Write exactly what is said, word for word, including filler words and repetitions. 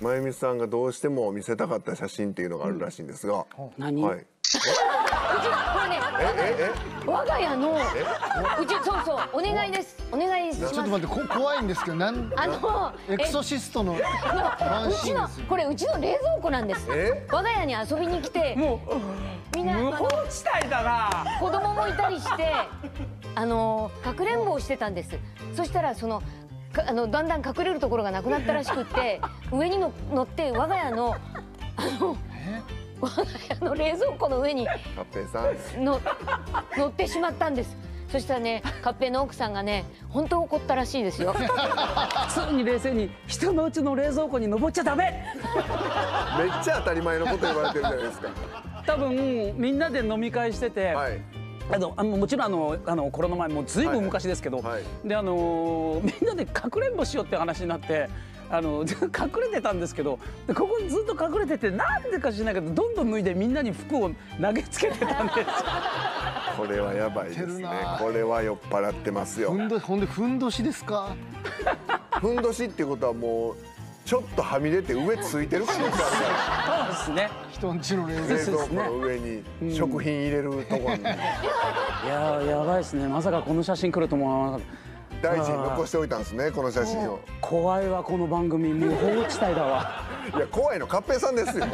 まゆみさんがどうしても見せたかった写真っていうのがあるらしいんですが、何？はい。我が家のうち、そうそう、お願いです、お願いします。ちょっと待って、こ怖いんですけど、なんあのエクソシストのワンシーンですよ。うちのこれ、うちの冷蔵庫なんです。我が家に遊びに来て、もうみんな無法地帯だな。子供もいたりして、あのかくれんぼをしてたんです。そしたらそのあのだんだん隠れるところがなくなったらしくって、上にの乗って我が家のあの我が家の冷蔵庫の上にの乗ってしまったんです。そしたらね、カッペイの奥さんがね、本当怒ったらしいですよ。すぐに冷静に、人のうちの冷蔵庫に登っちゃダメ。めっちゃ当たり前のこと言われてるじゃないですか。多分みんなで飲み会してて、はい、あのあのもちろんあのあのコロナ前、もうずいぶん昔ですけど、であのみんなでかくれんぼしようって話になって、あの隠れてたんですけど、ここずっと隠れてて、なんでか知らないけど、どんどん脱いでみんなに服を投げつけてたんです。これはやばいですね。これは酔っ払ってますよ。ふんどほんでふんどしですか。ふんどしっていうことはもうちょっとはみ出て上ついてる可能性ある。そうですね。人んちの冷蔵庫の上に食品入れるとこに。いややばいですね。まさかこの写真来ると思わなかった。大臣残しておいたんですね、この写真を。怖いわ、この番組無法地帯だわ。いや怖いのカッペイさんですよ。